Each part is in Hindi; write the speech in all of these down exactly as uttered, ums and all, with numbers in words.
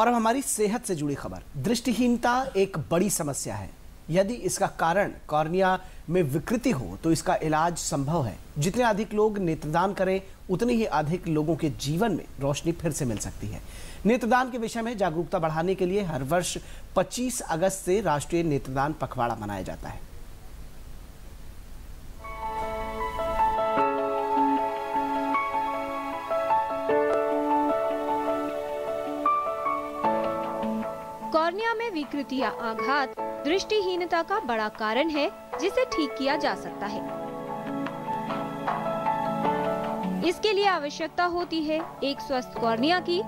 और अब हमारी सेहत से जुड़ी खबर। दृष्टिहीनता एक बड़ी समस्या है। यदि इसका कारण कॉर्निया में विकृति हो तो इसका इलाज संभव है। जितने अधिक लोग नेत्रदान करें उतने ही अधिक लोगों के जीवन में रोशनी फिर से मिल सकती है। नेत्रदान के विषय में जागरूकता बढ़ाने के लिए हर वर्ष पच्चीस अगस्त से राष्ट्रीय नेत्रदान पखवाड़ा मनाया जाता है। कॉर्निया में विकृति या आघात दृष्टिहीनता का बड़ा कारण है जिसे ठीक किया जा सकता है। इसके लिए आवश्यकता होती है एक स्वस्थ कॉर्निया की,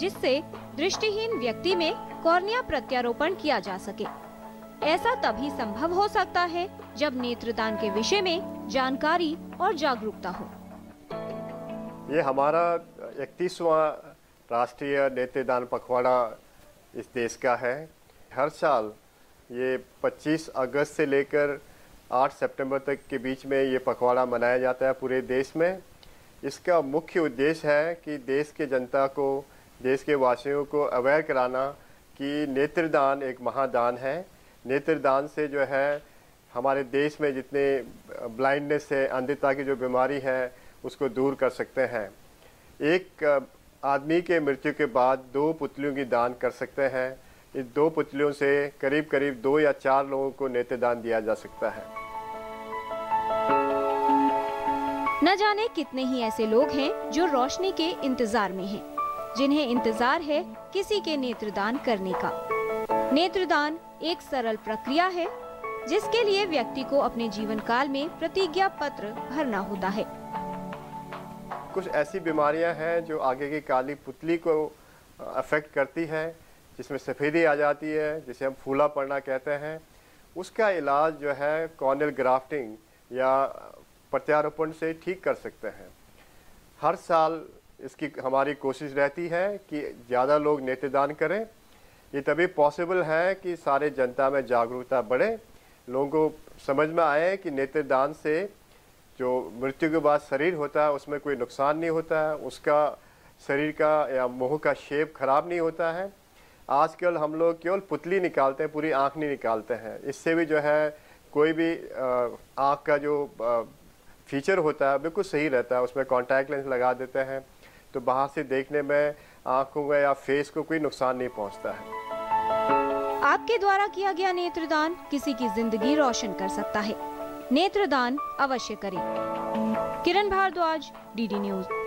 जिससे दृष्टिहीन व्यक्ति में कॉर्निया प्रत्यारोपण किया जा सके। ऐसा तभी संभव हो सकता है जब नेत्रदान के विषय में जानकारी और जागरूकता हो। ये हमारा इकतीसवां राष्ट्रीय नेत्रदान पखवाड़ा इस देश का है। हर साल ये पच्चीस अगस्त से लेकर आठ सितंबर तक के बीच में ये पखवाड़ा मनाया जाता है पूरे देश में। इसका मुख्य उद्देश्य है कि देश के जनता को, देश के वासियों को अवेयर कराना कि नेत्रदान एक महादान है। नेत्रदान से जो है हमारे देश में जितने ब्लाइंडनेस है, अंधता की जो बीमारी है, उसको दूर कर सकते हैं। एक आदमी के मृत्यु के बाद दो पुतलियों की दान कर सकते हैं। इस दो पुतलियों से करीब करीब दो या चार लोगों को नेत्रदान दिया जा सकता है। न जाने कितने ही ऐसे लोग हैं जो रोशनी के इंतजार में हैं, जिन्हें इंतजार है किसी के नेत्रदान करने का। नेत्रदान एक सरल प्रक्रिया है जिसके लिए व्यक्ति को अपने जीवन काल में प्रतिज्ञा पत्र भरना होता है। कुछ ऐसी बीमारियां हैं जो आगे की काली पुतली को अफेक्ट करती है, जिसमें सफ़ेदी आ जाती है, जिसे हम फूला पड़ना कहते हैं। उसका इलाज जो है कॉर्नियल ग्राफ्टिंग या प्रत्यारोपण से ठीक कर सकते हैं। हर साल इसकी हमारी कोशिश रहती है कि ज़्यादा लोग नेत्रदान करें। ये तभी पॉसिबल है कि सारे जनता में जागरूकता बढ़े, लोगों को समझ में आए कि नेत्रदान से जो मृत्यु के बाद शरीर होता है उसमें कोई नुकसान नहीं होता है, उसका शरीर का या मुंह का शेप खराब नहीं होता है। आजकल हम लोग केवल पुतली निकालते हैं, पूरी आँख नहीं निकालते हैं। इससे भी जो है कोई भी आँख का जो फीचर होता है बिल्कुल सही रहता है। उसमें कॉन्टैक्ट लेंस लगा देते हैं तो बाहर से देखने में आँखों को या फेस को कोई नुकसान नहीं पहुँचता है। आपके द्वारा किया गया नेत्रदान किसी की जिंदगी रोशन कर सकता है। नेत्रदान अवश्य करें। Kiran Bhardwaj, DD news.